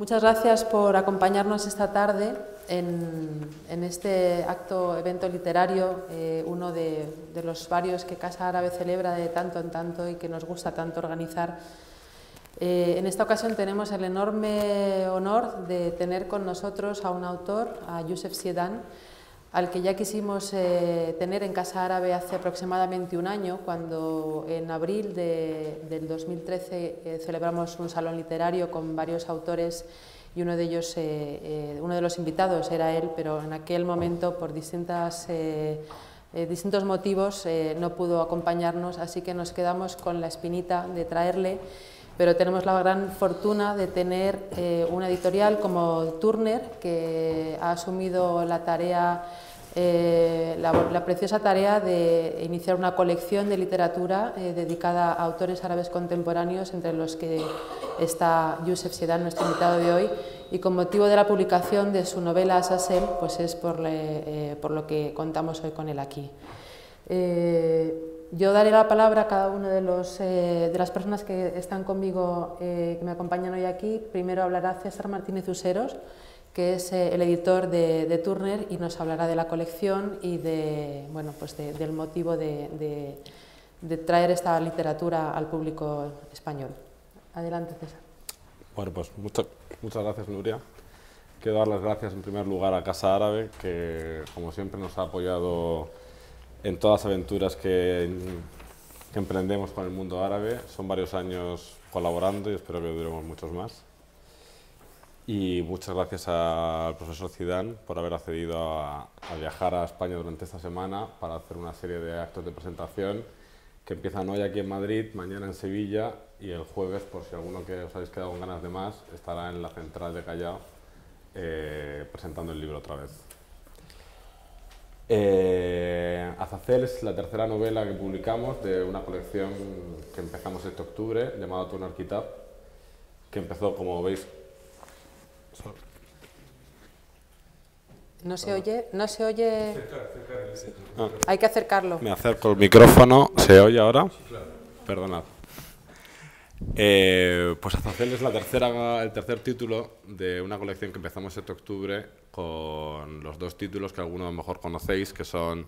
Muchas gracias por acompañarnos esta tarde en este evento literario, uno de los varios que Casa Árabe celebra de tanto en tanto y que nos gusta tanto organizar. En esta ocasión tenemos el enorme honor de tener con nosotros a un autor, a Youssef Ziedan, al que ya quisimos tener en Casa Árabe hace aproximadamente un año, cuando en abril del 2013 celebramos un salón literario con varios autores y uno de ellos, uno de los invitados era él, pero en aquel momento por distintos motivos no pudo acompañarnos, así que nos quedamos con la espinita de traerle, pero tenemos la gran fortuna de tener una editorial como Turner, que ha asumido la tarea, la preciosa tarea de iniciar una colección de literatura dedicada a autores árabes contemporáneos, entre los que está Youssef Ziedan, nuestro invitado de hoy, y con motivo de la publicación de su novela Azazel, pues es por lo que contamos hoy con él aquí. Yo daré la palabra a cada una de las personas que están conmigo, que me acompañan hoy aquí. Primero hablará César Martínez Useros, que es el editor de Turner, y nos hablará de la colección y del motivo de traer esta literatura al público español. Adelante, César. Bueno, pues muchas gracias, Nuria. Quiero dar las gracias en primer lugar a Casa Árabe, que como siempre nos ha apoyado en todas las aventuras que emprendemos con el mundo árabe. Son varios años colaborando y espero que duremos muchos más. Y muchas gracias al profesor Ziedan por haber accedido a viajar a España durante esta semana para hacer una serie de actos de presentación que empiezan hoy aquí en Madrid, mañana en Sevilla y el jueves, por si alguno que os habéis quedado con ganas de más, estará en la central de Callao presentando el libro otra vez. Azazel es la tercera novela que publicamos de una colección que empezamos este octubre, llamada Turner Kitab, que empezó, como veis... No se oye... Ah. Hay que acercarlo. Me acerco el micrófono. ¿Se oye ahora? Sí, claro. Perdonad. Pues Azazel es el tercer título de una colección que empezamos este octubre con los dos títulos que algunos a lo mejor conocéis, que son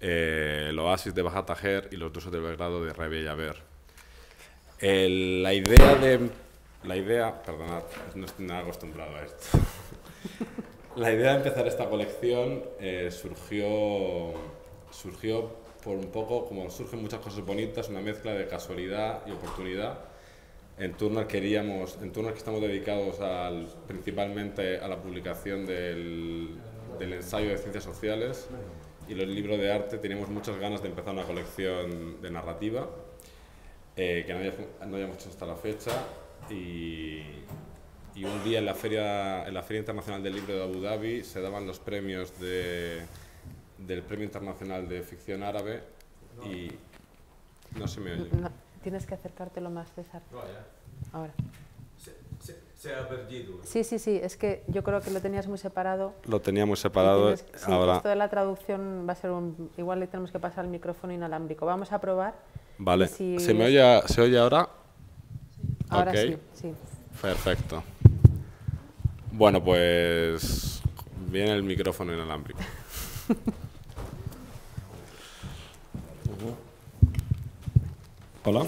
El oasis de Bahaa Taher y Los duesos de Belgrado de Rebeilhaver. La idea, perdonad, no estoy nada acostumbrado a esto. La idea de empezar esta colección surgió por un poco, como surgen muchas cosas bonitas, una mezcla de casualidad y oportunidad. En Turner que estamos dedicados principalmente a la publicación del ensayo de ciencias sociales y los libros de arte, teníamos muchas ganas de empezar una colección de narrativa que no hayamos hecho hasta la fecha. Y un día en la Feria Internacional del Libro de Abu Dhabi se daban los premios del Premio Internacional de Ficción Árabe y no se me oye. No, tienes que acercártelo más, César. Ahora. Se ha perdido. Sí, es que yo creo que lo tenías muy separado. Lo tenía muy separado. Ahora. Esto de la traducción va a ser igual le tenemos que pasar el micrófono inalámbrico. Vamos a probar. Vale. Si ¿Se oye ahora? Ahora okay. Sí. Perfecto. Bueno, pues viene el micrófono inalámbrico. Hola.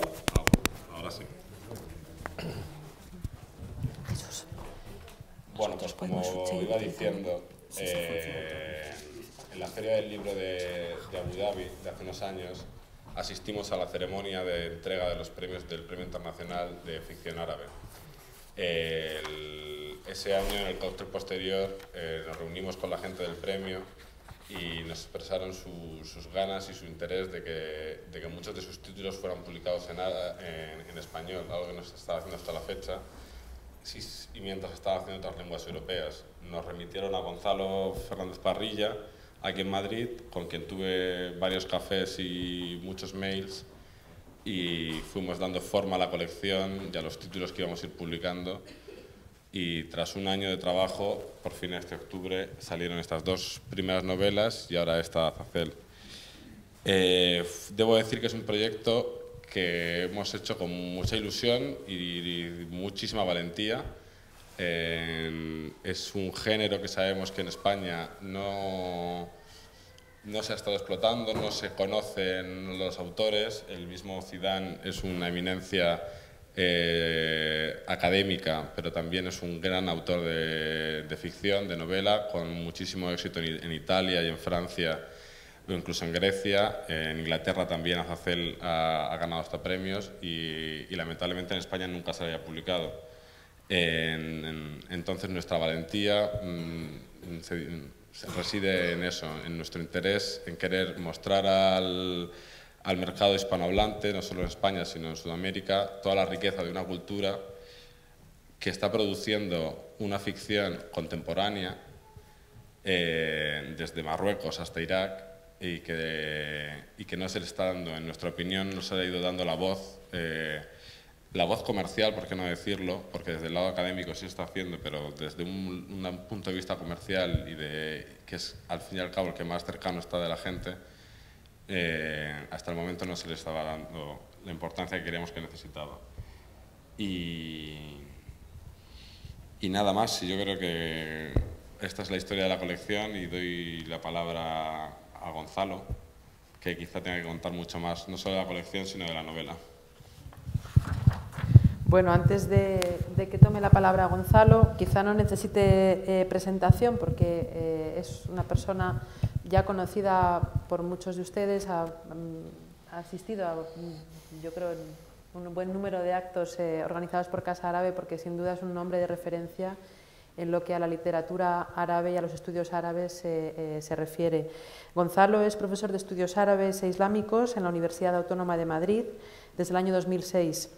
Ahora sí. Jesús. Bueno, pues como iba diciendo, en la Feria del Libro de Abu Dhabi de hace unos años asistimos a la ceremonia de entrega de los premios del Premio Internacional de Ficción Árabe. Ese año, en el cóctel posterior, nos reunimos con la gente del premio y nos expresaron sus ganas y su interés de que muchos de sus títulos fueran publicados en español, algo que no se estaba haciendo hasta la fecha, y mientras estaba haciendo otras lenguas europeas. Nos remitieron a Gonzalo Fernández Parrilla, aquí en Madrid, con quien tuve varios cafés y muchos mails, y fuimos dando forma a la colección y a los títulos que íbamos a ir publicando. Y tras un año de trabajo, por fin este octubre, salieron estas dos primeras novelas y ahora esta Azazel. Debo decir que es un proyecto que hemos hecho con mucha ilusión y muchísima valentía, Es un género que sabemos que en España no se ha estado explotando, no se conocen los autores. El mismo Ziedan es una eminencia académica, pero también es un gran autor de ficción, de novela, con muchísimo éxito en Italia y en Francia, o incluso en Grecia. En Inglaterra también Azazel ha ganado hasta premios y lamentablemente en España nunca se había publicado. Entonces nuestra valentía reside en eso, en nuestro interés en querer mostrar al mercado hispanohablante, no solo en España sino en Sudamérica, toda la riqueza de una cultura que está produciendo una ficción contemporánea desde Marruecos hasta Irak y que no se le está dando, en nuestra opinión, no se le ha ido dando la voz comercial, por qué no decirlo, porque desde el lado académico sí está haciendo, pero desde un punto de vista comercial que es al fin y al cabo el que más cercano está de la gente, hasta el momento no se le estaba dando la importancia que queríamos, que necesitaba. Y nada más, yo creo que esta es la historia de la colección y doy la palabra a Gonzalo, que quizá tenga que contar mucho más, no solo de la colección, sino de la novela. Bueno, antes de que tome la palabra Gonzalo, quizá no necesite presentación porque es una persona ya conocida por muchos de ustedes, ha asistido a, yo creo, un buen número de actos organizados por Casa Árabe, porque sin duda es un nombre de referencia en lo que a la literatura árabe y a los estudios árabes se refiere. Gonzalo es profesor de estudios árabes e islámicos en la Universidad Autónoma de Madrid desde el año 2006.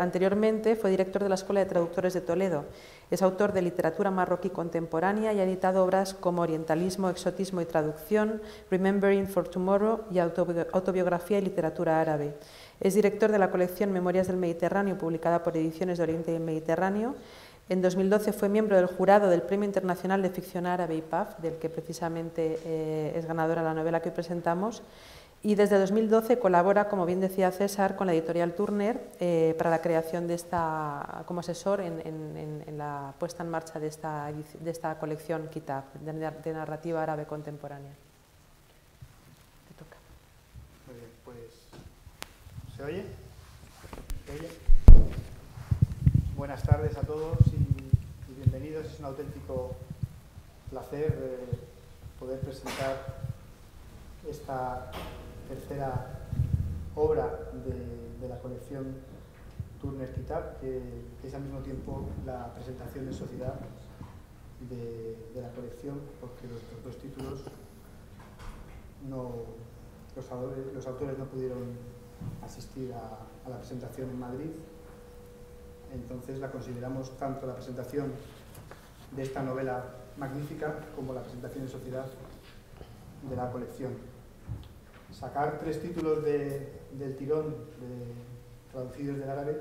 Anteriormente fue director de la Escuela de Traductores de Toledo. Es autor de literatura marroquí contemporánea y ha editado obras como Orientalismo, Exotismo y Traducción, Remembering for Tomorrow y Autobiografía y Literatura Árabe. Es director de la colección Memorias del Mediterráneo, publicada por Ediciones de Oriente y Mediterráneo. En 2012 fue miembro del jurado del Premio Internacional de Ficción Árabe, IPAF, del que precisamente es ganadora la novela que hoy presentamos, y desde 2012 colabora, como bien decía César, con la editorial Turner para la creación de esta, como asesor en la puesta en marcha de esta colección Kitab, de narrativa árabe contemporánea. Te toca. Muy bien, pues... ¿se oye? ¿Se oye? Buenas tardes a todos y bienvenidos. Es un auténtico placer poder presentar esta tercera obra de la colección Turner Kitab, que es al mismo tiempo la presentación en sociedad de la colección, porque los otros dos títulos los autores no pudieron asistir a la presentación en Madrid. Entonces la consideramos tanto la presentación de esta novela magnífica como la presentación en sociedad de la colección. Sacar tres títulos del tirón traducidos del árabe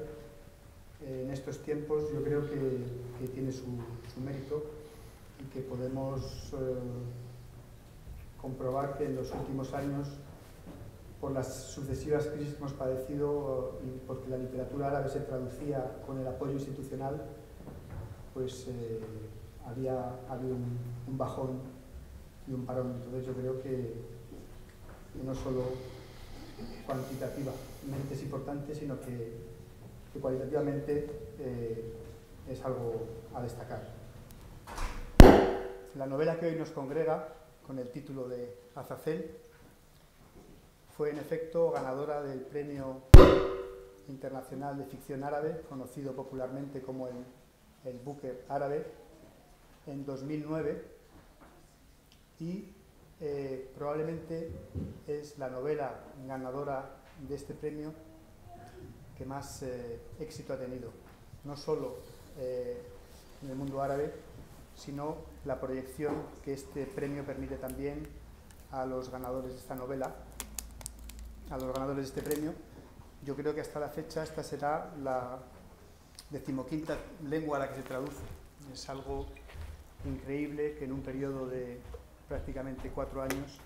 en estos tiempos yo creo que tiene su mérito y que podemos comprobar que en los últimos años, por las sucesivas crisis que hemos padecido y porque la literatura árabe se traducía con el apoyo institucional, pues había un bajón y un parón. Entonces yo creo que no solo cuantitativamente es importante, sino que cualitativamente es algo a destacar. La novela que hoy nos congrega, con el título de Azazel, fue en efecto ganadora del Premio Internacional de Ficción Árabe, conocido popularmente como el Booker Árabe, en 2009 y probablemente es la novela ganadora de este premio que más éxito ha tenido, no solo en el mundo árabe, sino la proyección que este premio permite también a los ganadores de esta novela. A los ganadores de este premio, yo creo que hasta la fecha esta será la 15ª lengua a la que se traduce. Es algo increíble que en un periodo de prácticamente 4 años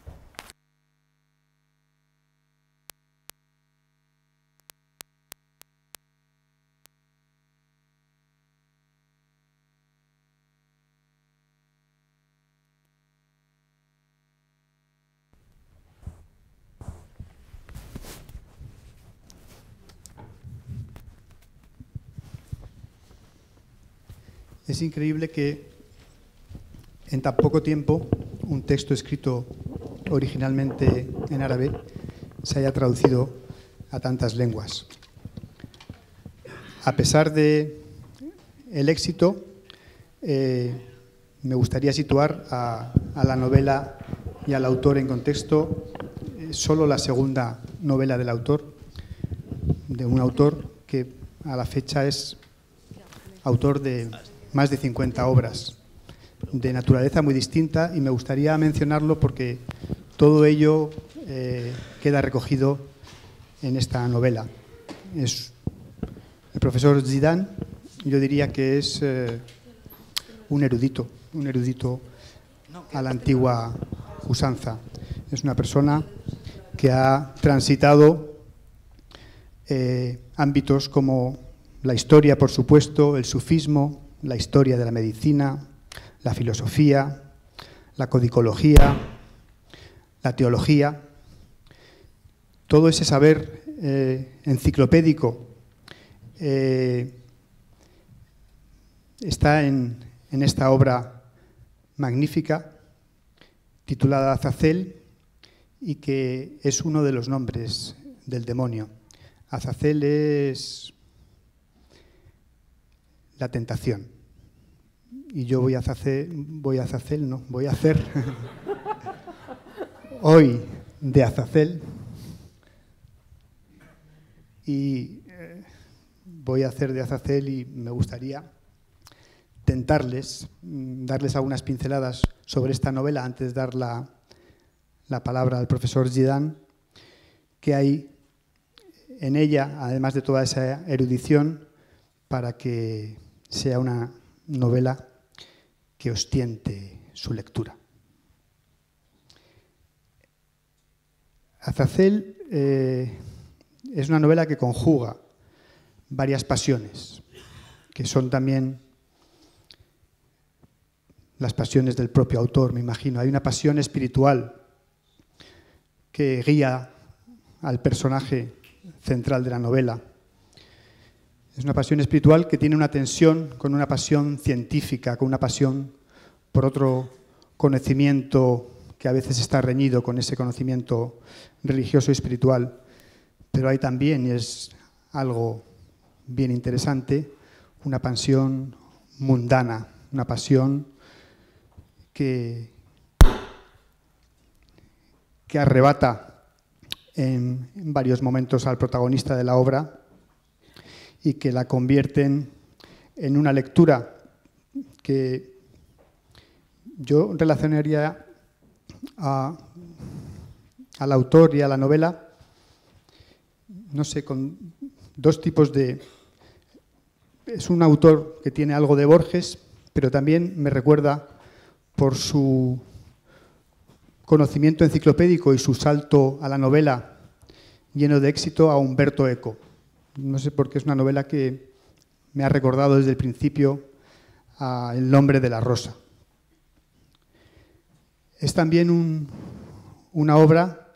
Es increíble que en tan poco tiempo un texto escrito originalmente en árabe se haya traducido a tantas lenguas. A pesar de el éxito, me gustaría situar a la novela y al autor en contexto. Solo la segunda novela del autor, de un autor que a la fecha es autor de más de 50 obras de naturaleza muy distinta, y me gustaría mencionarlo porque todo ello queda recogido en esta novela. Es el profesor Ziedan. Yo diría que es un erudito a la antigua usanza. Es una persona que ha transitado ámbitos como la historia, por supuesto, el sufismo, la historia de la medicina, la filosofía, la codicología, la teología. Todo ese saber enciclopédico está en esta obra magnífica titulada Azazel, y que es uno de los nombres del demonio. Azazel es la tentación. Y yo voy a hacer hoy de Azazel, y voy a hacer de Azazel, y me gustaría tentarles, darles algunas pinceladas sobre esta novela antes de dar la palabra al profesor Ziedan, que hay en ella, además de toda esa erudición, para que sea una novela que ostiente su lectura. Azazel es una novela que conjuga varias pasiones, que son también las pasiones del propio autor, me imagino. Hay una pasión espiritual que guía al personaje central de la novela. Es una pasión espiritual que tiene una tensión con una pasión científica, con una pasión por otro conocimiento que a veces está reñido con ese conocimiento religioso y espiritual. Pero hay también, y es algo bien interesante, una pasión mundana, una pasión que arrebata en varios momentos al protagonista de la obra, y que la convierten en una lectura que yo relacionaría al autor y a la novela, no sé, con dos tipos de... Es un autor que tiene algo de Borges, pero también me recuerda por su conocimiento enciclopédico y su salto a la novela lleno de éxito a Umberto Eco. No sé por qué es una novela que me ha recordado desde el principio a El nombre de la Rosa. Es también una obra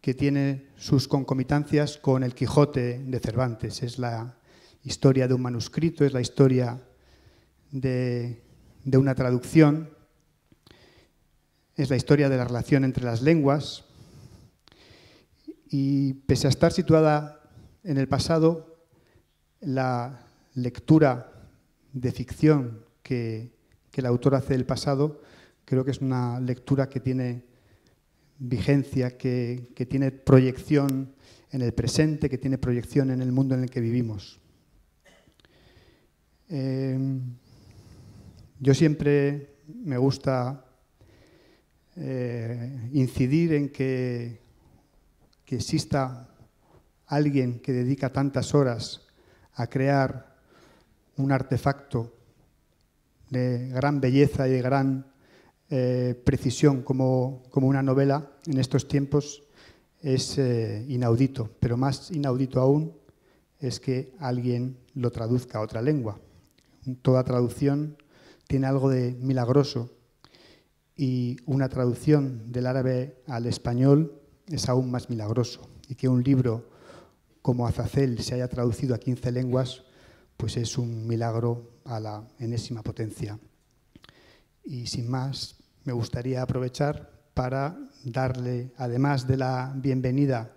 que tiene sus concomitancias con El Quijote de Cervantes. Es la historia de un manuscrito, es la historia de una traducción. Es la historia de la relación entre las lenguas, y pese a estar situada en el pasado, la lectura de ficción que el autor hace del pasado creo que es una lectura que tiene vigencia, que tiene proyección en el presente, que tiene proyección en el mundo en el que vivimos. Yo siempre me gusta incidir en que exista alguien que dedica tantas horas a crear un artefacto de gran belleza y de gran precisión como una novela en estos tiempos es inaudito, pero más inaudito aún es que alguien lo traduzca a otra lengua. Toda traducción tiene algo de milagroso, y una traducción del árabe al español es aún más milagroso. Y que un libro como Azazel se haya traducido a 15 lenguas, pues es un milagro a la enésima potencia. Y sin más, me gustaría aprovechar para darle, además de la bienvenida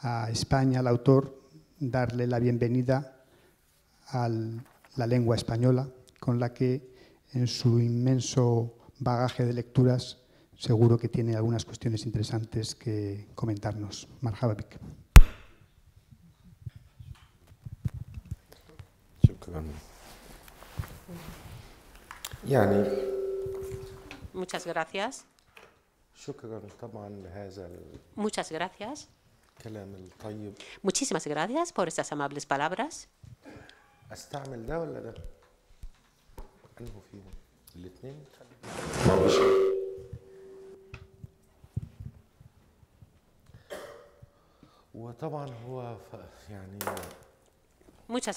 a España, al autor, darle la bienvenida a la lengua española, con la que en su inmenso bagaje de lecturas seguro que tiene algunas cuestiones interesantes que comentarnos. Marhaba bik. Muchas gracias. Muchas gracias. Muchísimas gracias por estas amables palabras. Muchas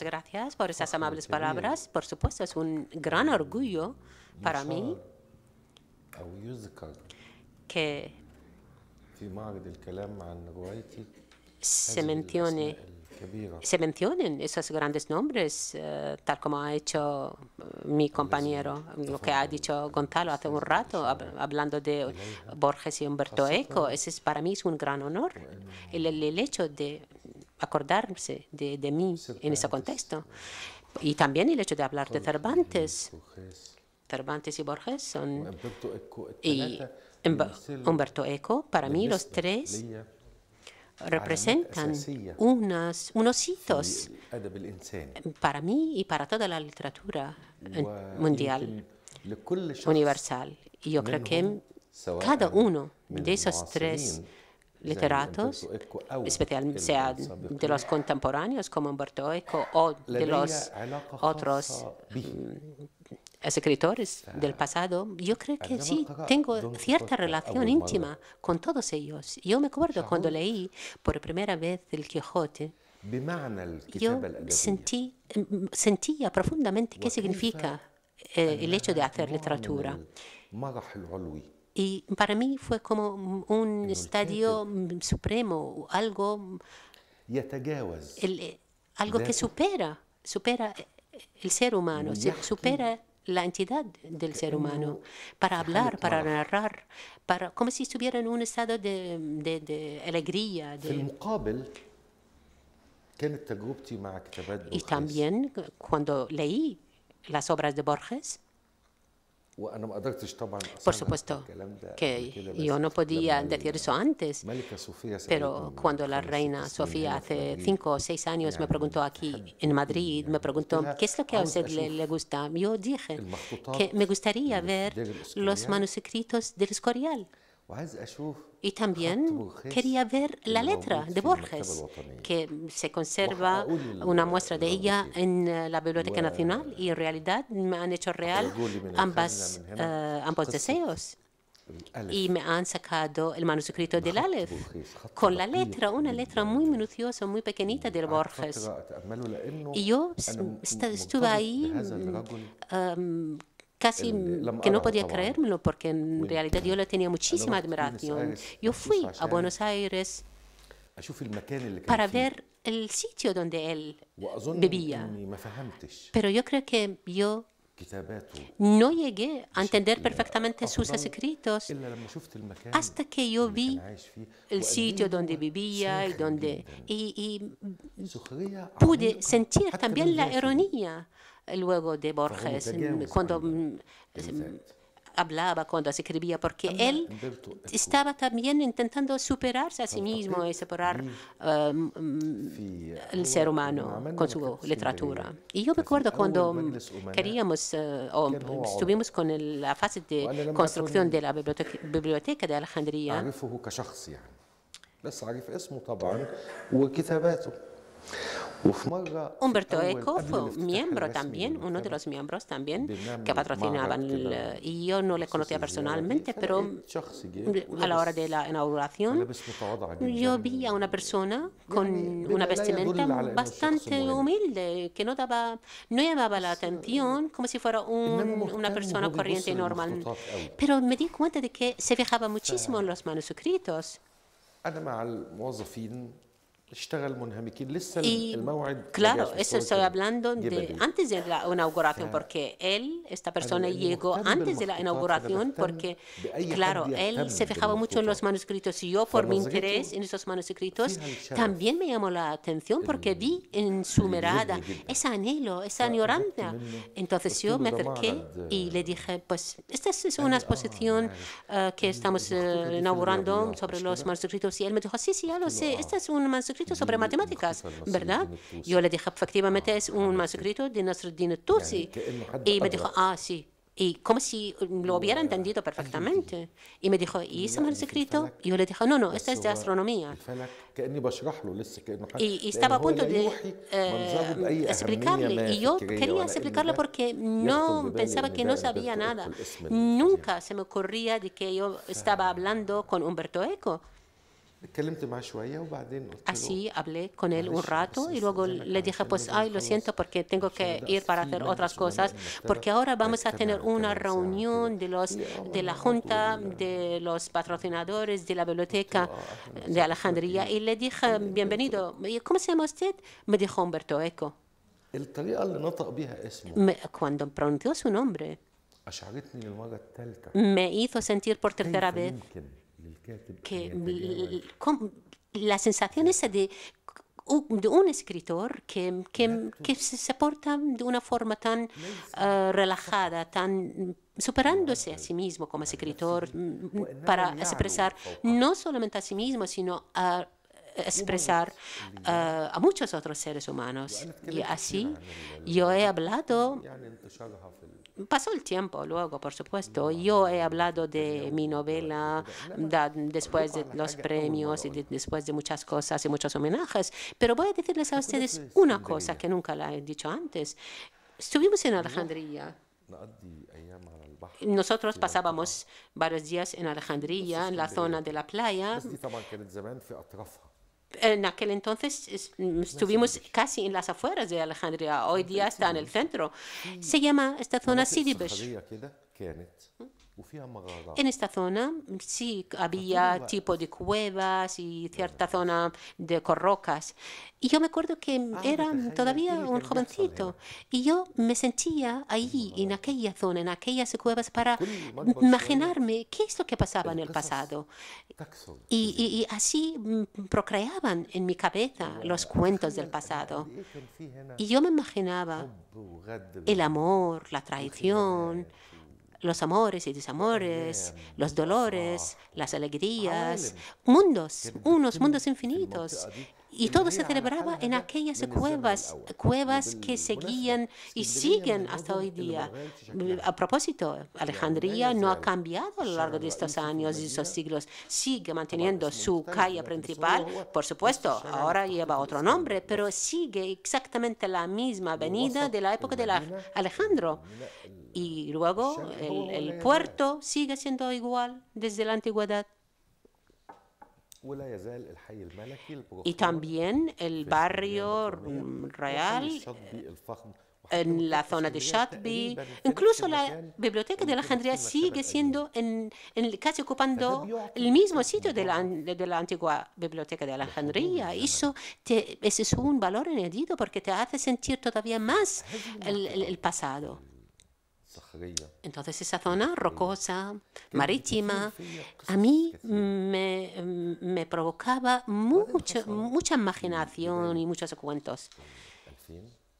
gracias por esas amables palabras. Por supuesto, es un gran orgullo para mí que se mencionen esos grandes nombres, tal como ha hecho mi compañero, lo que ha dicho Gonzalo hace un rato, hablando de Borges y Umberto Eco. Ese para mí es un gran honor, el hecho de acordarse de mí en ese contexto. Y también el hecho de hablar de Cervantes. Cervantes y Borges son... Y Umberto Eco, para mí los tres representan unos hitos para mí y para toda la literatura mundial, universal. Y yo creo que cada uno de esos tres literatos, especialmente sea de los contemporáneos como Umberto Eco o de los otros escritores del pasado, yo creo que sí, tengo cierta relación íntima con todos ellos. Yo me acuerdo cuando leí por primera vez El Quijote, yo sentía profundamente qué significa el hecho de hacer literatura. Y para mí fue como un estadio supremo, algo que supera el ser humano, supera la entidad del ser humano, para hablar, para narrar, para, como si estuviera en un estado de alegría. Y también cuando leí las obras de Borges, por supuesto que yo no podía decir eso antes, pero cuando la reina Sofía hace 5 o 6 años me preguntó aquí en Madrid, me preguntó qué es lo que a usted le gusta, yo dije que me gustaría ver los manuscritos del Escorial. Y también quería ver la letra de Borges, que se conserva una muestra de ella en la Biblioteca Nacional, y en realidad me han hecho real ambos deseos. Y me han sacado el manuscrito del Aleph, con la letra, una letra muy minuciosa, muy pequeñita de Borges. Y yo estuve ahí casi que no podía creérmelo, porque en realidad yo le tenía muchísima admiración. Yo fui a Buenos Aires para ver el sitio donde él vivía, pero yo creo que yo no llegué a entender perfectamente sus escritos hasta que yo vi el sitio donde vivía y pude sentir también la ironía luego de Borges, cuando hablaba, cuando escribía, porque él estaba también intentando superarse a sí mismo y separar el ser humano con su literatura. Y yo me acuerdo cuando queríamos, estuvimos con la fase de construcción de la biblioteca de Alejandría. Umberto Eco fue miembro también, uno de los miembros también que patrocinaban, y yo no le conocía personalmente, pero a la hora de la inauguración yo vi a una persona con una vestimenta bastante humilde, que no llamaba la atención, como si fuera una persona corriente y normal, pero me di cuenta de que se fijaba muchísimo en los manuscritos. Y claro, eso estoy hablando de antes de la inauguración, porque él, esta persona, llegó antes de la inauguración, porque, claro, él se fijaba mucho en los manuscritos y yo, por mi interés en esos manuscritos, también me llamó la atención porque vi en su mirada ese anhelo, esa añoranza. Entonces yo me acerqué y le dije, pues esta es una exposición que estamos inaugurando sobre los manuscritos. Y él me dijo, sí, sí, ya lo sé, este es un manuscrito sobre matemáticas, ¿verdad? Yo le dije, efectivamente es un manuscrito de Nasreddin Tusi. Y me dijo, ah, sí. Y como si lo hubiera entendido perfectamente. Y me dijo, ¿y ese manuscrito? Y yo le dije, no, no, este es de astronomía. Y estaba a punto de explicarle. Y yo quería explicarle porque no pensaba que no sabía nada. Nunca se me ocurría de que yo estaba hablando con Umberto Eco. Así hablé con él un rato y luego le dije, pues, ay, lo siento porque tengo que ir para hacer otras cosas, porque ahora vamos a tener una reunión de la junta de los patrocinadores de la biblioteca de Alejandría. Y le dije, bienvenido, ¿cómo se llama usted? Me dijo Umberto Eco. Cuando pronunció su nombre, me hizo sentir por tercera vez que la sensación esa de un escritor que se porta de una forma tan relajada, tan superándose a sí mismo como escritor para expresar no solamente a sí mismo, sino a expresar a muchos otros seres humanos. Y así yo he hablado. Pasó el tiempo luego, por supuesto. Yo he hablado de mi novela después de los premios y después de muchas cosas y muchos homenajes. Pero voy a decirles a ustedes una cosa que nunca la he dicho antes. Estuvimos en Alejandría. Nosotros pasábamos varios días en Alejandría, en la zona de la playa. En aquel entonces estuvimos casi en las afueras de Alejandría. Hoy día está en el centro. Se llama esta zona Sidi Bishr. En esta zona sí había tipo de cuevas y cierta zona de rocas. Y yo me acuerdo que era todavía un jovencito y yo me sentía ahí, en aquella zona, en aquellas cuevas, para imaginarme qué es lo que pasaba en el pasado. Y así procreaban en mi cabeza los cuentos del pasado. Y yo me imaginaba el amor, la traición, los amores y desamores, los dolores, las alegrías, mundos, unos mundos infinitos. Y todo se celebraba en aquellas cuevas, cuevas que seguían y siguen hasta hoy día. A propósito, Alejandría no ha cambiado a lo largo de estos años y estos siglos. Sigue manteniendo su calle principal, por supuesto, ahora lleva otro nombre, pero sigue exactamente la misma avenida de la época de Alejandro. Y luego el puerto sigue siendo igual desde la antigüedad. Y también el barrio real en la zona de Shatbi. Incluso la biblioteca de Alejandría sigue siendo casi ocupando el mismo sitio de la antigua biblioteca de Alejandría. Eso ese es un valor añadido porque te hace sentir todavía más el pasado. Entonces esa zona rocosa, marítima, a mí me provocaba mucha imaginación y muchos cuentos.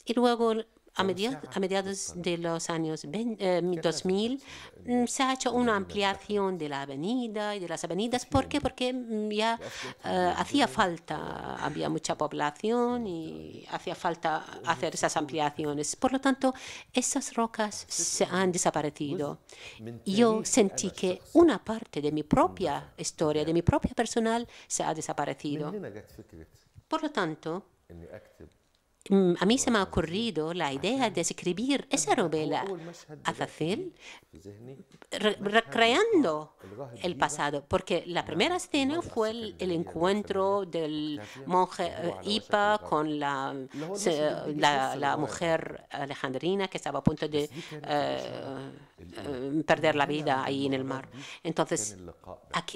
Y luego, a mediados de los años 2000, se ha hecho una ampliación de la avenida y de las avenidas. ¿Por qué? Porque ya hacía falta, había mucha población y hacía falta hacer esas ampliaciones. Por lo tanto, esas rocas se han desaparecido. Yo sentí que una parte de mi propia historia, de mi propia personal, se ha desaparecido. Por lo tanto, a mí se me ha ocurrido la idea de escribir esa novela, Azazel, recreando el pasado, porque la primera escena fue el encuentro del monje Ipa con la mujer alejandrina que estaba a punto de perder la vida ahí en el mar. Entonces,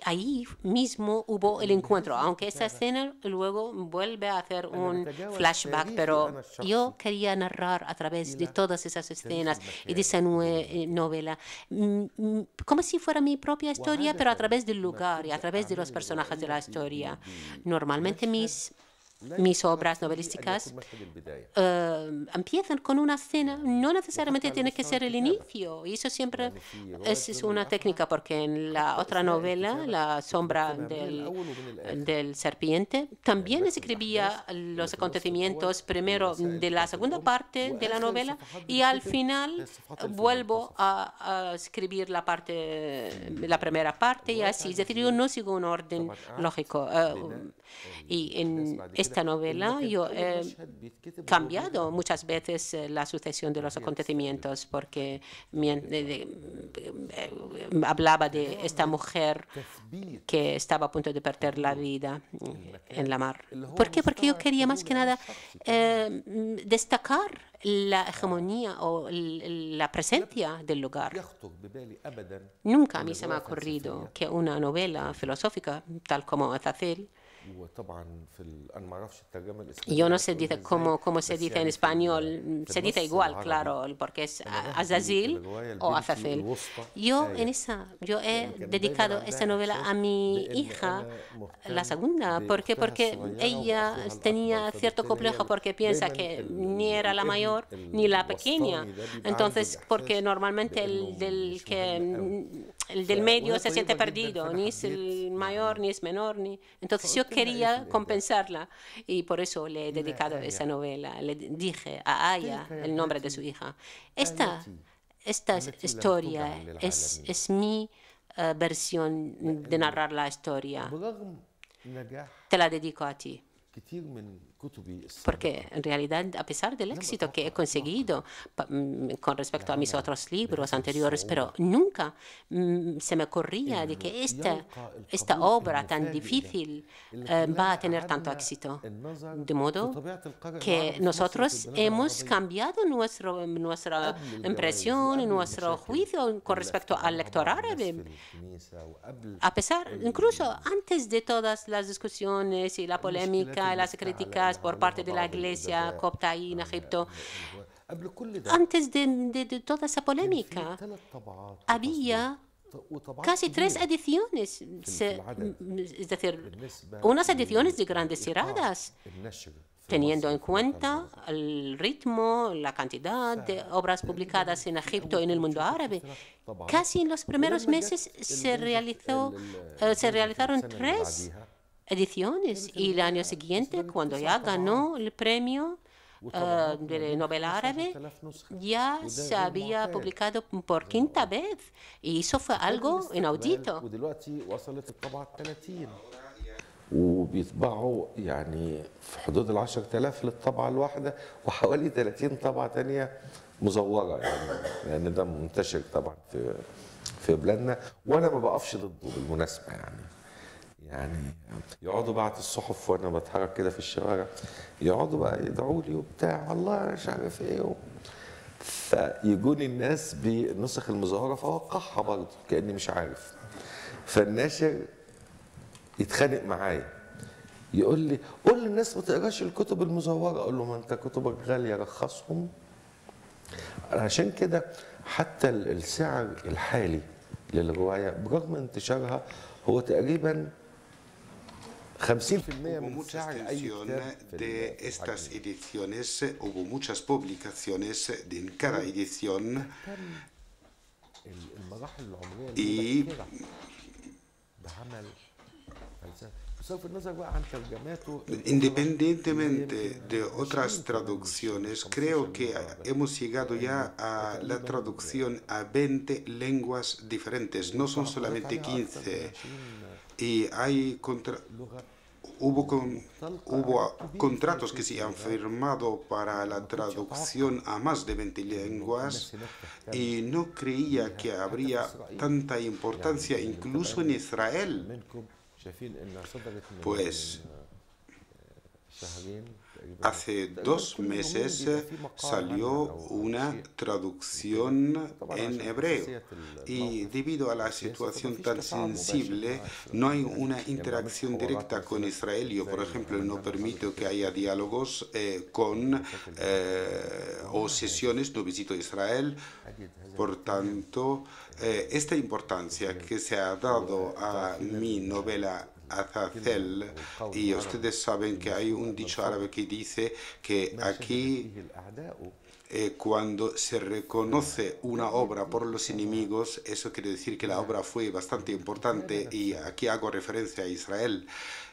ahí mismo hubo el encuentro, aunque esta escena luego vuelve a hacer un flashback, pero yo quería narrar a través de todas esas escenas y de esa novela, como si fuera mi propia historia, pero a través del lugar y a través de los personajes de la historia. Normalmente mis obras novelísticas empiezan con una escena, no necesariamente tiene que ser el inicio, y eso siempre es una técnica, porque en la otra novela, La sombra del serpiente, también escribía los acontecimientos primero de la segunda parte de la novela, y al final vuelvo a escribir la primera parte, y así. Es decir, yo no sigo un orden lógico. Y en esta novela yo he cambiado muchas veces la sucesión de los acontecimientos, porque hablaba de esta mujer que estaba a punto de perder la vida en la mar. ¿Por qué? Porque yo quería más que nada destacar la hegemonía o la presencia del lugar. Nunca a mí se me ha ocurrido que una novela filosófica, tal como Azazel, yo no sé cómo se dice en español, se dice igual, claro, porque es Azazel o Azazel. Yo he dedicado esta novela a mi hija, la segunda. ¿Por qué? Porque ella tenía cierto complejo, porque piensa que ni era la mayor ni la pequeña. Entonces, porque normalmente el del medio se siente perdido, ni es el mayor, ni es menor, ni... Entonces yo quería compensarla, y por eso le he dedicado esa novela. Le dije a Aya el nombre de su hija. Esta historia es mi versión de narrar la historia. Te la dedico a ti. Porque en realidad, a pesar del éxito que he conseguido con respecto a mis otros libros anteriores, pero nunca se me ocurría de que esta obra tan difícil va a tener tanto éxito. De modo que nosotros hemos cambiado nuestra impresión y nuestro juicio con respecto al lector árabe. A pesar, incluso antes de todas las discusiones y la polémica y las críticas por parte de la Iglesia copta ahí en Egipto, antes de toda esa polémica, había casi 3 ediciones, es decir, unas ediciones de grandes tiradas, teniendo en cuenta el ritmo, la cantidad de obras publicadas en Egipto y en el mundo árabe. Casi en los primeros meses se realizaron 3 ediciones, y el año siguiente, cuando ya ganó el premio de novela árabe, ya se había publicado por quinta vez, y eso fue algo inaudito. وبيطبعوا يعني في حدود ال 10000 للطبعه الواحده، وحوالي 30 طبعه ثانيه مزوره، يعني لان ده منتشر طبعا في بلادنا، وانا ما بقفش ضده بالمناسبه. يعني يقعدوا بعت الصحف وانا بتحرك كده في الشوارع، يقعدوا بقى يدعوا لي وبتاع، والله مش عارف ايه، فيجوني الناس بالنسخ المزوره فاوقعها برضه كاني مش عارف. فالناشر يتخانق معايا يقول لي قول للناس ما تقراش الكتب المزوره، اقول له ما انت كتبك غاليه رخصهم. عشان كده حتى السعر الحالي للروايه برغم انتشارها هو تقريبا hubo muchas ediciones de estas ediciones, hubo muchas publicaciones en cada edición, y independientemente de otras traducciones, creo que hemos llegado ya a la traducción a 20 lenguas diferentes, no son solamente 15. Y hubo contratos que se han firmado para la traducción a más de 20 lenguas, y no creía que habría tanta importancia, incluso en Israel. Pues Hace 2 meses salió una traducción en hebreo y debido a la situación tan sensible no hay una interacción directa con Israel. Yo, por ejemplo, no permito que haya diálogos o sesiones, no visito Israel. Por tanto, esta importancia que se ha dado a mi novela Azazel, y ustedes saben que hay un dicho árabe que dice que aquí cuando se reconoce una obra por los enemigos, eso quiere decir que la obra fue bastante importante, y aquí hago referencia a Israel.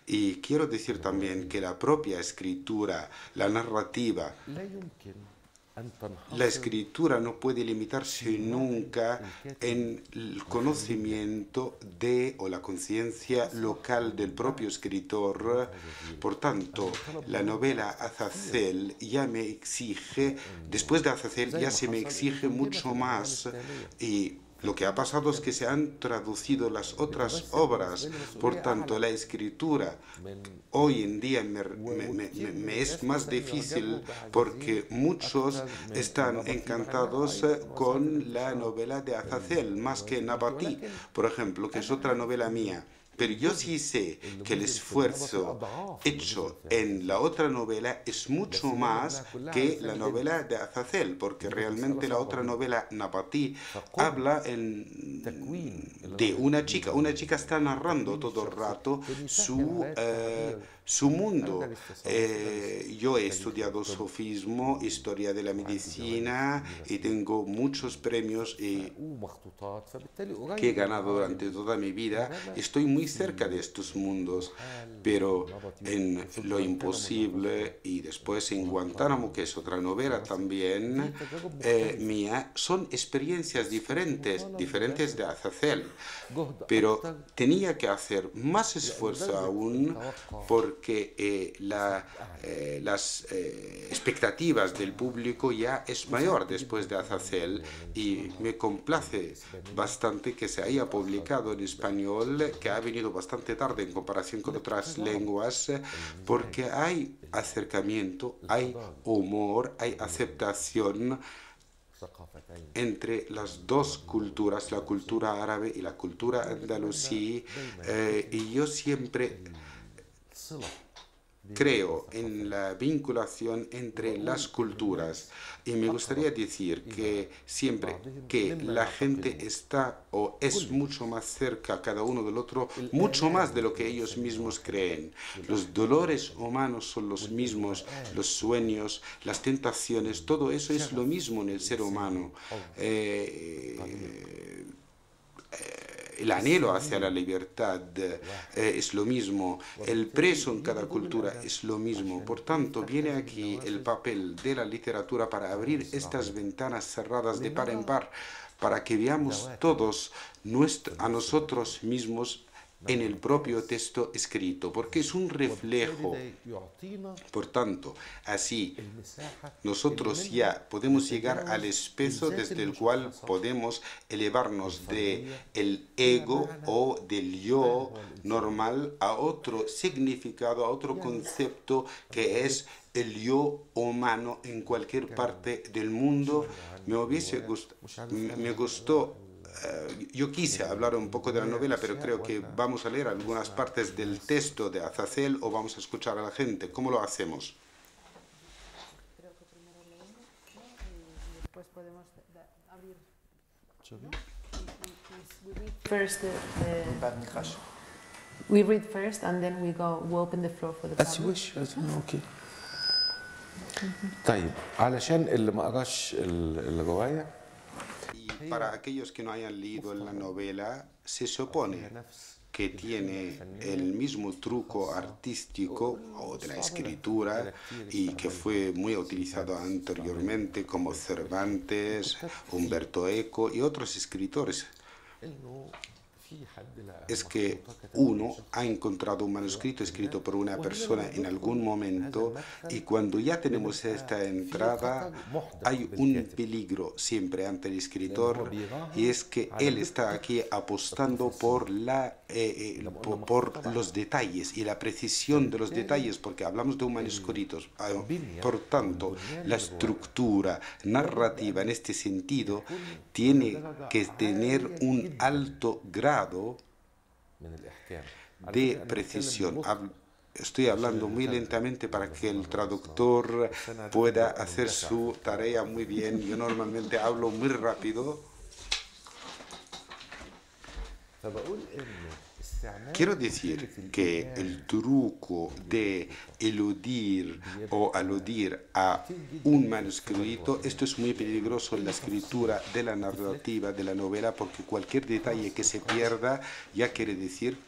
Y quiero decir también que la propia escritura, la narrativa, la escritura no puede limitarse nunca en el conocimiento de o la conciencia local del propio escritor. Por tanto, la novela Azazel ya me exige, después de Azazel ya se me exige mucho más, y lo que ha pasado es que se han traducido las otras obras. Por tanto, la escritura hoy en día me es más difícil porque muchos están encantados con la novela de Azazel, más que Nabatí, por ejemplo, que es otra novela mía. Pero yo sí sé que el esfuerzo hecho en la otra novela es mucho más que la novela de Azazel, porque realmente la otra novela, Nabatí, habla de una chica. Una chica está narrando todo el rato su mundo. Yo he estudiado sofismo, historia de la medicina, y tengo muchos premios que he ganado durante toda mi vida. Estoy muy cerca de estos mundos, pero en Lo imposible y después en Guantánamo, que es otra novela también mía, son experiencias diferentes de Azazel, pero tenía que hacer más esfuerzo aún porque las expectativas del público ya es mayor después de Azazel, y me complace bastante que se haya publicado en español, que ha venido bastante tarde en comparación con otras lenguas, porque hay acercamiento, hay humor, hay aceptación entre las dos culturas, la cultura árabe y la cultura andalusí, y yo siempre creo en la vinculación entre las culturas, y me gustaría decir que siempre que la gente está o es mucho más cerca cada uno del otro, mucho más de lo que ellos mismos creen. Los dolores humanos son los mismos, los sueños, las tentaciones, todo eso es lo mismo en el ser humano. El anhelo hacia la libertad es lo mismo, el preso en cada cultura es lo mismo. Por tanto, viene aquí el papel de la literatura para abrir estas ventanas cerradas de par en par, para que veamos todos a nosotros mismos en el propio texto escrito, porque es un reflejo. Por tanto, así nosotros ya podemos llegar al espejo desde el cual podemos elevarnos del ego o del yo normal a otro significado, a otro concepto que es el yo humano en cualquier parte del mundo. Me gustó. Yo quise hablar un poco de la novela, pero creo que vamos a leer algunas partes del texto de Azazel o vamos a escuchar a la gente. ¿Cómo lo hacemos? Creo que primero leemos, ¿no? Y después podemos abrir, ¿no? We read first and then we open the floor for the public. As you wish. Okay. طيب علشان اللي ما قراش اللي جوايا. Para aquellos que no hayan leído la novela, se supone que tiene el mismo truco artístico o de la escritura y que fue muy utilizado anteriormente como Cervantes, Umberto Eco y otros escritores. es que uno ha encontrado un manuscrito escrito por una persona en algún momento y cuando ya tenemos esta entrada hay un peligro siempre ante el escritor, y es que él está aquí apostando por los detalles y la precisión de los detalles, porque hablamos de un manuscrito. Por tanto, la estructura narrativa en este sentido tiene que tener un alto grado de precisión. Estoy hablando muy lentamente para que el traductor pueda hacer su tarea muy bien. Yo normalmente hablo muy rápido. Quiero decir que el truco de eludir o aludir a un manuscrito, esto es muy peligroso en la escritura de la narrativa de la novela, porque cualquier detalle que se pierda ya quiere decir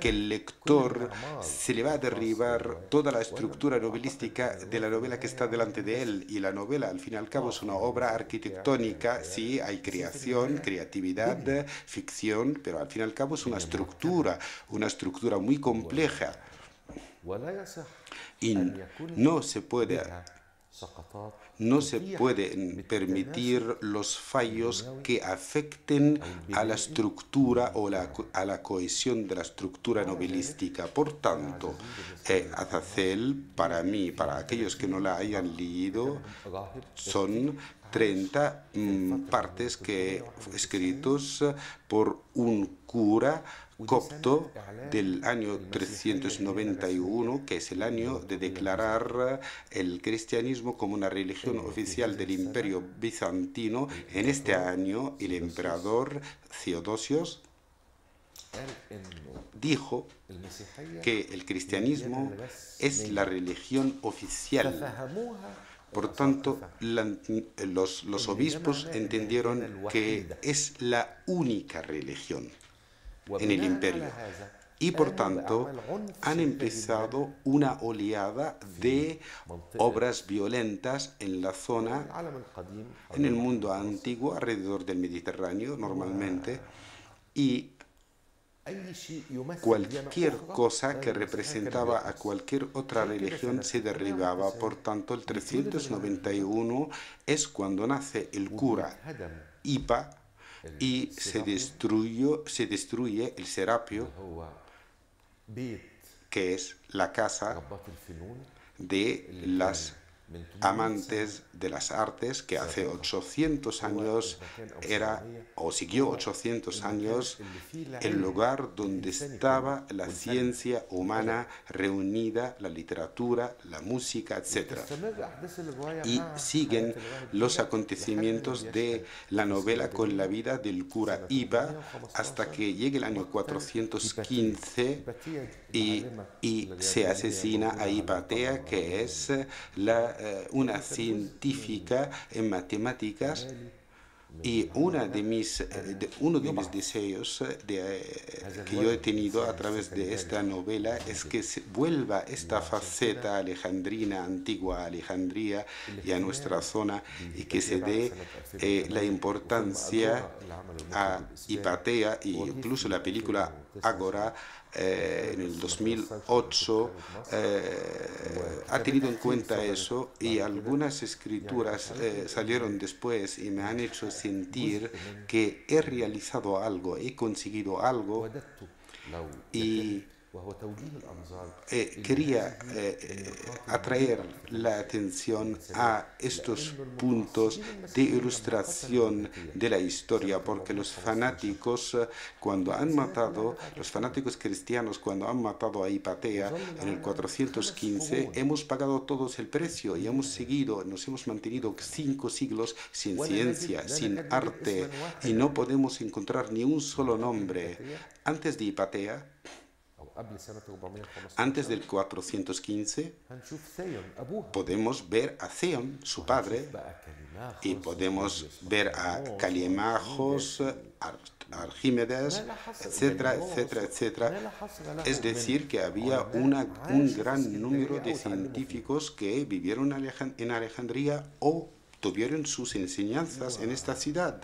que el lector se le va a derribar toda la estructura novelística de la novela que está delante de él. Y la novela, al fin y al cabo, es una obra arquitectónica. Sí, hay creación, creatividad, ficción, pero al fin y al cabo es una estructura muy compleja, y no se pueden permitir los fallos que afecten a la estructura o a la cohesión de la estructura novelística. Por tanto, Azazel, para mí, para aquellos que no la hayan leído, son 30 partes escritos por un cura copto del año 391, que es el año de declarar el cristianismo como una religión oficial del Imperio Bizantino. En este año, el emperador Teodosios dijo que el cristianismo es la religión oficial. Por tanto, los obispos entendieron que es la única religión en el imperio. Y por tanto, han empezado una oleada de obras violentas en la zona, en el mundo antiguo, alrededor del Mediterráneo normalmente, y cualquier cosa que representaba a cualquier otra religión se derribaba. Por tanto, el 391 es cuando nace el cura Hipa, y se destruye el Serapio, que es la casa de las amantes de las artes, que hace 800 años era, o siguió 800 años, el lugar donde estaba la ciencia humana reunida, la literatura, la música, etc. Y siguen los acontecimientos de la novela con la vida del cura Hipa hasta que llegue el año 415 y se asesina a Hipatia, que es una científica en matemáticas, y uno de mis deseos que yo he tenido a través de esta novela es que se vuelva esta faceta alejandrina, antigua Alejandría, y a nuestra zona, y que se dé la importancia a Hipatia. Y incluso la película Ágora, en el 2008, ha tenido en cuenta eso, y algunas escrituras salieron después y me han hecho sentir que he realizado algo, he conseguido algo, y quería atraer la atención a estos puntos de ilustración de la historia, porque los fanáticos cristianos cuando han matado a Hipatia en el 415, hemos pagado todos el precio y nos hemos mantenido 5 siglos sin ciencia, sin arte, y no podemos encontrar ni un solo nombre. Antes de Hipatia, antes del 415, podemos ver a Zeon, su padre, y podemos ver a Callimachos, Arquímedes, etcétera, etcétera, etcétera. Es decir, que había un gran número de científicos que vivieron en Alejandría o tuvieron sus enseñanzas en esta ciudad.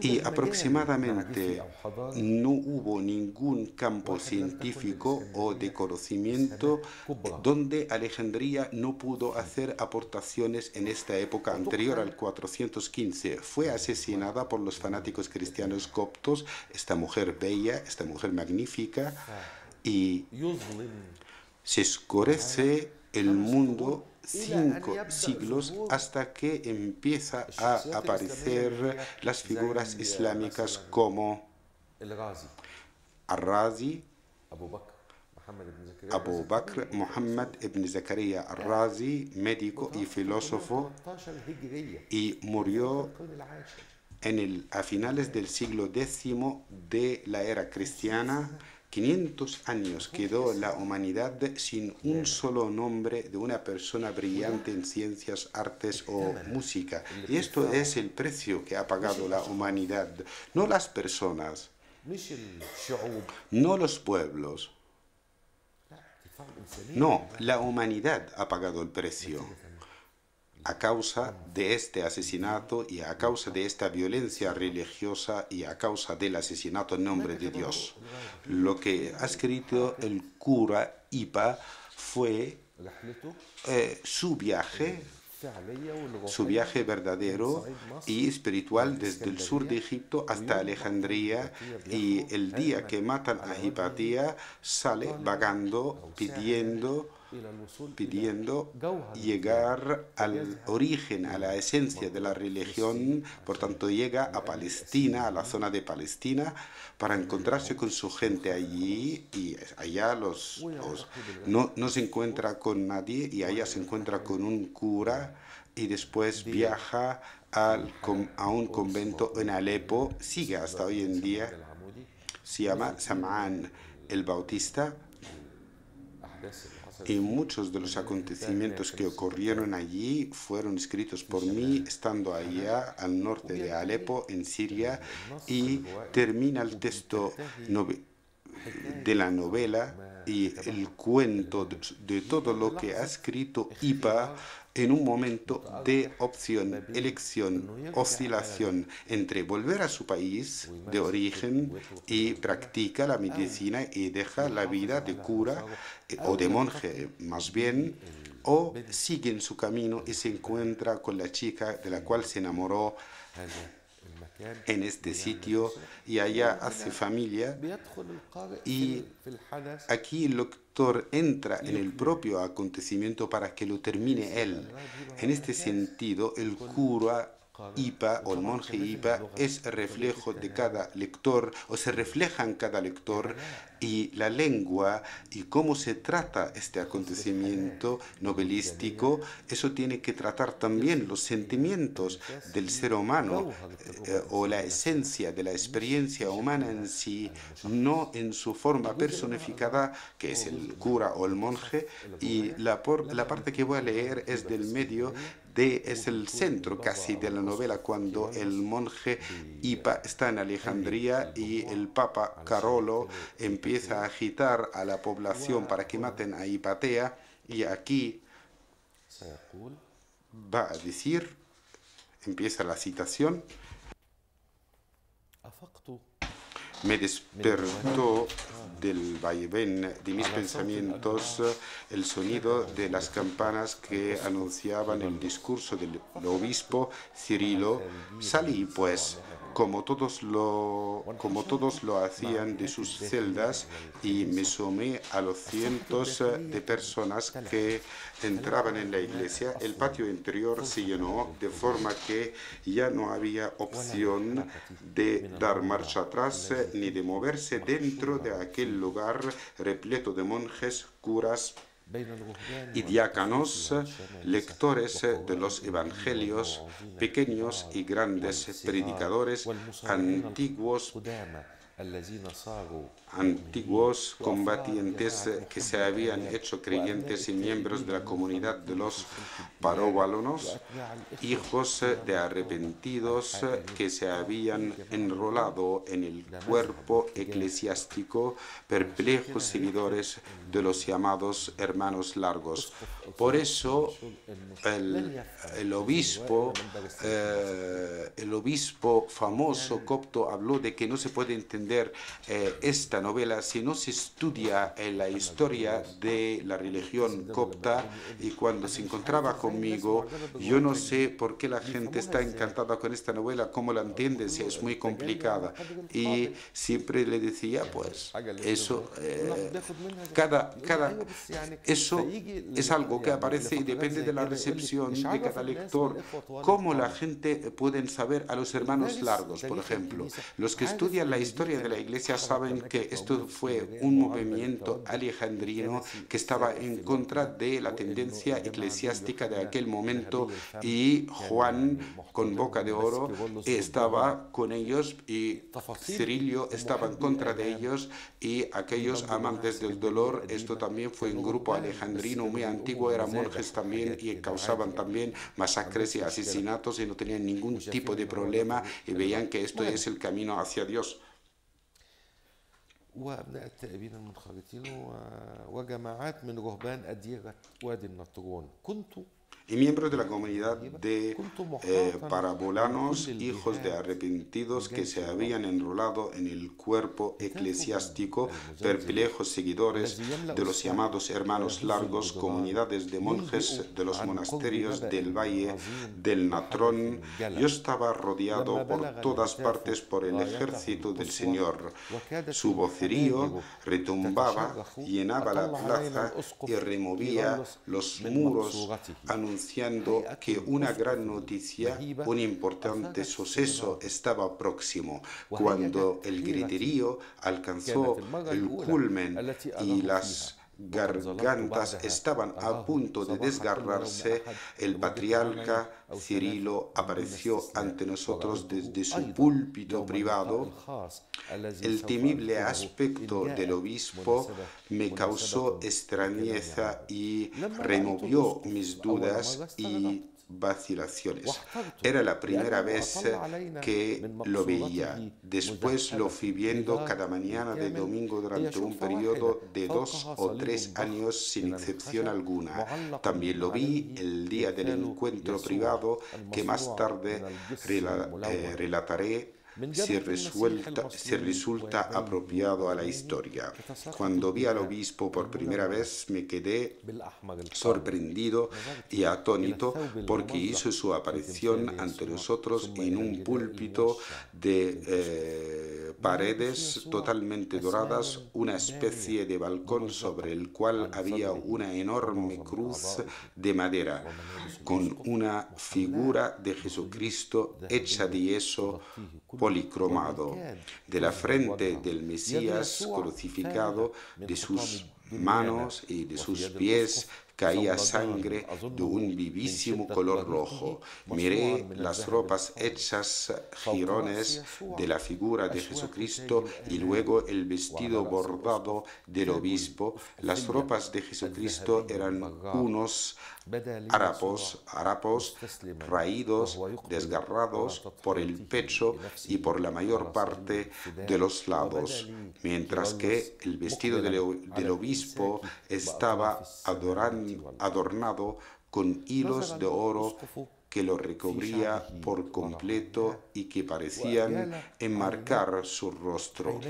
Y aproximadamente no hubo ningún campo científico o de conocimiento donde Alejandría no pudo hacer aportaciones en esta época anterior al 415. Fue asesinada por los fanáticos cristianos coptos, esta mujer bella, esta mujer magnífica, y se oscurece el mundo 5 siglos hasta que empieza a aparecer las figuras islámicas como Al-Razi, Abu Bakr Muhammad ibn Zakaria Al-Razi, médico y filósofo, y murió a finales del siglo X de la era cristiana. 500 años quedó la humanidad sin un solo nombre de una persona brillante en ciencias, artes o música. Y esto es el precio que ha pagado la humanidad, no las personas, no los pueblos. No, la humanidad ha pagado el precio. A causa de este asesinato y a causa de esta violencia religiosa y a causa del asesinato en nombre de Dios. Lo que ha escrito el cura Ipa fue su viaje verdadero y espiritual desde el sur de Egipto hasta Alejandría, y el día que matan a Hipatia sale vagando pidiendo llegar al origen, a la esencia de la religión. Por tanto, llega a Palestina, a la zona de Palestina, para encontrarse con su gente allí, y allá no se encuentra con nadie, y allá se encuentra con un cura, y después viaja a un convento en Alepo, sigue hasta hoy en día, se llama Sam'án el Bautista. Y muchos de los acontecimientos que ocurrieron allí fueron escritos por mí, estando allá al norte de Alepo, en Siria, y termina el texto de la novela y el cuento de todo lo que ha escrito Ipa en un momento de opción, elección, oscilación entre volver a su país de origen y practica la medicina y deja la vida de cura o de monje más bien, o sigue en su camino y se encuentra con la chica de la cual se enamoró en este sitio, y allá hace familia, y aquí el lector entra en el propio acontecimiento para que lo termine él. En este sentido, el cura Ipa o el monje Ipa es reflejo de cada lector, o se refleja en cada lector, y la lengua y cómo se trata este acontecimiento novelístico, eso tiene que tratar también los sentimientos del ser humano o la esencia de la experiencia humana en sí, no en su forma personificada, que es el cura o el monje. Y la parte que voy a leer es del medio, es el centro casi de la novela, cuando el monje Ipa está en Alejandría y el Papa Carolo empieza a agitar a la población para que maten a Hipatia, y aquí va a decir, empieza la citación: me despertó del vaivén de mis pensamientos el sonido de las campanas que anunciaban el discurso del obispo Cirilo. Salí, pues, como todos lo hacían de sus celdas, y me sumé a los cientos de personas que entraban en la iglesia. El patio interior se llenó de forma que ya no había opción de dar marcha atrás ni de moverse dentro de aquel lugar repleto de monjes, curas y diáconos, lectores de los evangelios, pequeños y grandes, predicadores antiguos antiguos combatientes que se habían hecho creyentes y miembros de la comunidad de los Parabolanos, hijos de arrepentidos que se habían enrolado en el cuerpo eclesiástico, perplejos seguidores de los llamados hermanos largos. Por eso el obispo famoso copto habló de que no se puede entender esta novela si no se estudia la historia de la religión copta. Y cuando se encontraba conmigo, yo no sé por qué la gente está encantada con esta novela, cómo la entiende, si es muy complicada. Y siempre le decía, pues, eso, eso es algo que aparece y depende de la recepción de cada lector. ¿Cómo la gente puede saber a los hermanos largos, por ejemplo? Los que estudian la historia de la Iglesia saben que esto fue un movimiento alejandrino que estaba en contra de la tendencia eclesiástica de aquel momento, y Juan, con boca de oro, estaba con ellos, y Cirilo estaba en contra de ellos, y aquellos amantes del dolor, esto también fue un grupo alejandrino muy antiguo, eran monjes también y causaban también masacres y asesinatos y no tenían ningún tipo de problema y veían que esto es el camino hacia Dios. Y miembros de la comunidad de parabolanos, hijos de arrepentidos que se habían enrolado en el cuerpo eclesiástico, perplejos seguidores de los llamados hermanos largos, comunidades de monjes de los monasterios del Valle del Natrón. Yo estaba rodeado por todas partes por el ejército del Señor. Su vocerío retumbaba, llenaba la plaza y removía los muros, anunciando que una gran noticia, un importante suceso estaba próximo, cuando el griterío alcanzó el culmen y las gargantas estaban a punto de desgarrarse. El patriarca Cirilo apareció ante nosotros desde su púlpito privado. El temible aspecto del obispo me causó extrañeza y removió mis dudas y vacilaciones. Era la primera vez que lo veía. Después lo fui viendo cada mañana de domingo durante un periodo de 2 o 3 años sin excepción alguna. También lo vi el día del encuentro privado que más tarde relataré si resulta apropiado a la historia. Cuando vi al obispo por primera vez me quedé sorprendido y atónito porque hizo su aparición ante nosotros en un púlpito de paredes totalmente doradas, una especie de balcón sobre el cual había una enorme cruz de madera con una figura de Jesucristo hecha de yeso policromado, de la frente del Mesías crucificado, de sus manos y de sus pies caía sangre de un vivísimo color rojo. Miré las ropas hechas jirones de la figura de Jesucristo y luego el vestido bordado del obispo. Las ropas de Jesucristo eran unos harapos raídos, desgarrados por el pecho y por la mayor parte de los lados, mientras que el vestido del obispo estaba adornado con hilos de oro que lo recubría por completo y que parecían enmarcar su rostro.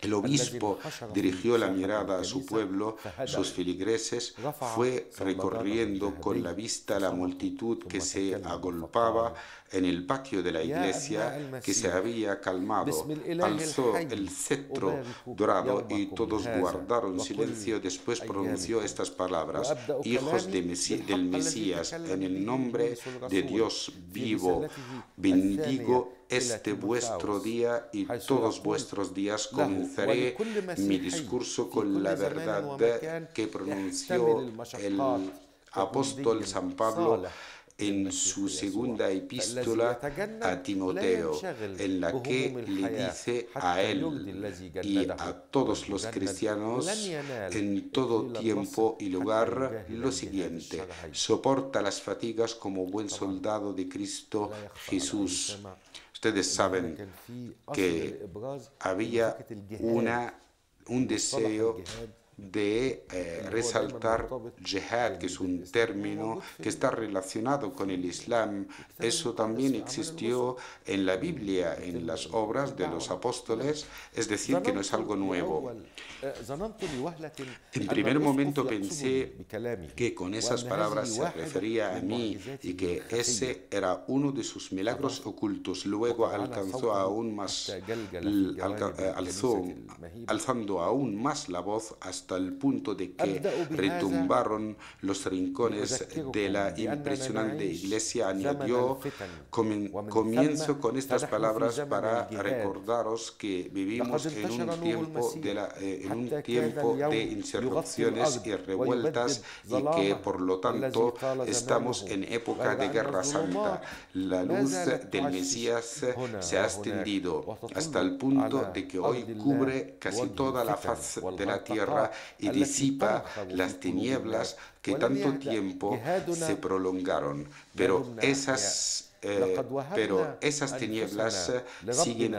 El obispo dirigió la mirada a su pueblo, sus feligreses, fue recorriendo con la vista la multitud que se agolpaba en el patio de la iglesia, que se había calmado, alzó el cetro dorado y todos guardaron silencio. Después pronunció estas palabras: hijos del Mesías, en el nombre de Dios vivo, bendigo este vuestro día y todos vuestros días. Comenzaré mi discurso con la verdad que pronunció el apóstol San Pablo en su segunda epístola a Timoteo, en la que le dice a él y a todos los cristianos en todo tiempo y lugar lo siguiente: soporta las fatigas como buen soldado de Cristo Jesús. Ustedes saben que había un deseo de resaltar jihad, que es un término que está relacionado con el Islam. Eso también existió en la Biblia, en las obras de los apóstoles, es decir, que no es algo nuevo. En primer momento pensé que con esas palabras se refería a mí y que ese era uno de sus milagros ocultos. Luego alcanzó aún más, alzando aún más la voz hasta el punto de que retumbaron los rincones de la impresionante iglesia. Añadió: comienzo con estas palabras para recordaros que vivimos en un tiempo de insurrecciones y revueltas y que, por lo tanto, estamos en época de guerra santa. La luz del Mesías se ha extendido hasta el punto de que hoy cubre casi toda la faz de la tierra y disipa las tinieblas que tanto tiempo se prolongaron. Pero esas tinieblas siguen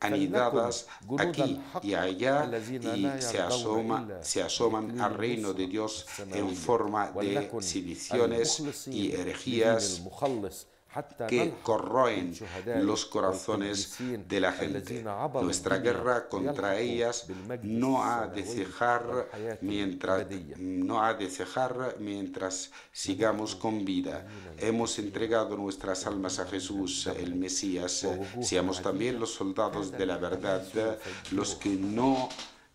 anidadas aquí y allá y se asoman al reino de Dios en forma de sediciones y herejías que corroen los corazones de la gente. Nuestra guerra contra ellas no ha de cejar mientras sigamos con vida. Hemos entregado nuestras almas a Jesús, el Mesías. Seamos también los soldados de la verdad, los que no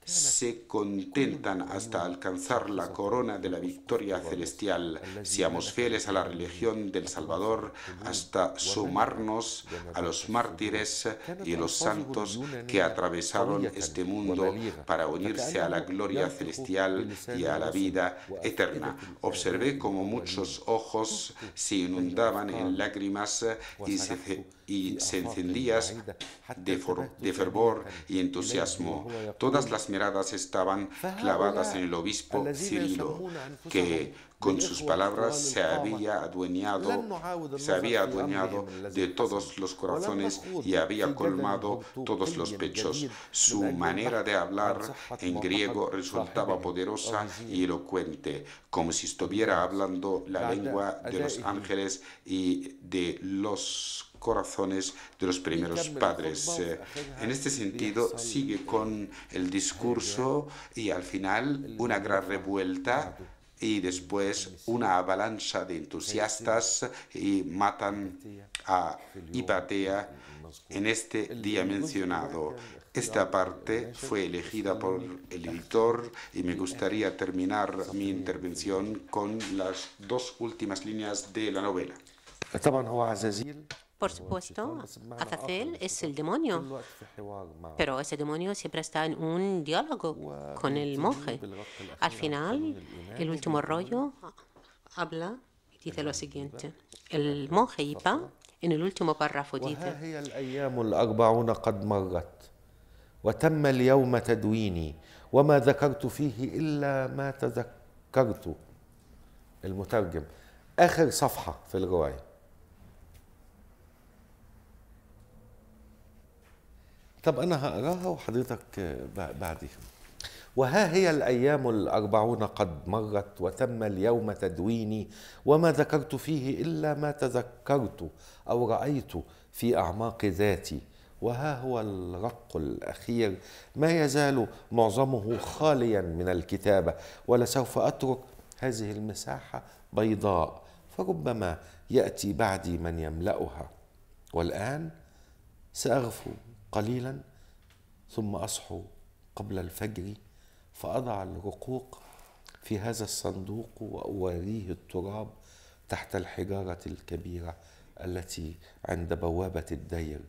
se contentan hasta alcanzar la corona de la victoria celestial. Seamos fieles a la religión del Salvador hasta sumarnos a los mártires y los santos que atravesaron este mundo para unirse a la gloria celestial y a la vida eterna. Observé como muchos ojos se inundaban en lágrimas y se encendían de fervor y entusiasmo. Todas las miradas estaban clavadas en el obispo Cirilo, que con sus palabras se había adueñado de todos los corazones y había colmado todos los pechos. Su manera de hablar en griego resultaba poderosa y elocuente, como si estuviera hablando la lengua de los ángeles y de los corazones de los primeros padres. En este sentido, sigue con el discurso y al final una gran revuelta y después una avalancha de entusiastas y matan a Hipatia en este día mencionado. Esta parte fue elegida por el editor y me gustaría terminar mi intervención con las dos últimas líneas de la novela. Por supuesto, Azazel es el demonio, pero ese demonio siempre está en un diálogo con el monje. Al final, el último rollo habla y dice lo siguiente. El monje Ipa, en el último párrafo, dice: طب أنا هقراها وحضرتك بعدها. وها هي الأيام الأربعون قد مرت وتم اليوم تدويني وما ذكرت فيه إلا ما تذكرت أو رأيت في أعماق ذاتي وها هو الرق الأخير ما يزال معظمه خاليا من الكتابة ولسوف أترك هذه المساحة بيضاء فربما يأتي بعدي من يملأها والآن سأغفو قليلا ثم أصحو قبل الفجر فأضع الرقوق في هذا الصندوق وأواريه التراب تحت الحجارة الكبيرة التي عند بوابة الدير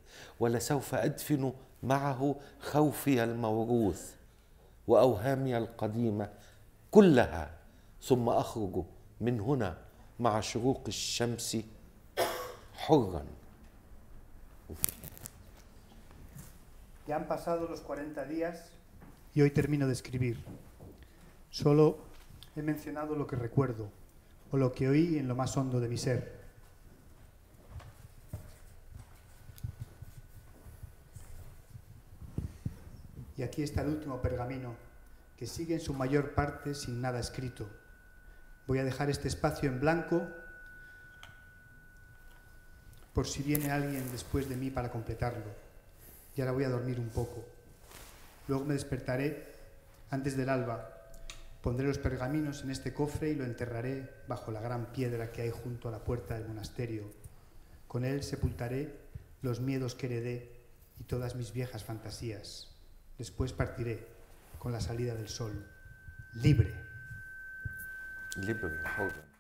ولسوف أدفن معه خوفي الموروث وأوهامي القديمة كلها ثم أخرج من هنا مع شروق الشمس حرا. Ya han pasado los 40 días y hoy termino de escribir. Solo he mencionado lo que recuerdo o lo que oí en lo más hondo de mi ser. Y aquí está el último pergamino, que sigue en su mayor parte sin nada escrito. Voy a dejar este espacio en blanco por si viene alguien después de mí para completarlo. Y ahora voy a dormir un poco. Luego me despertaré antes del alba. Pondré los pergaminos en este cofre y lo enterraré bajo la gran piedra que hay junto a la puerta del monasterio. Con él sepultaré los miedos que heredé y todas mis viejas fantasías. Después partiré con la salida del sol, libre. Libre, joven.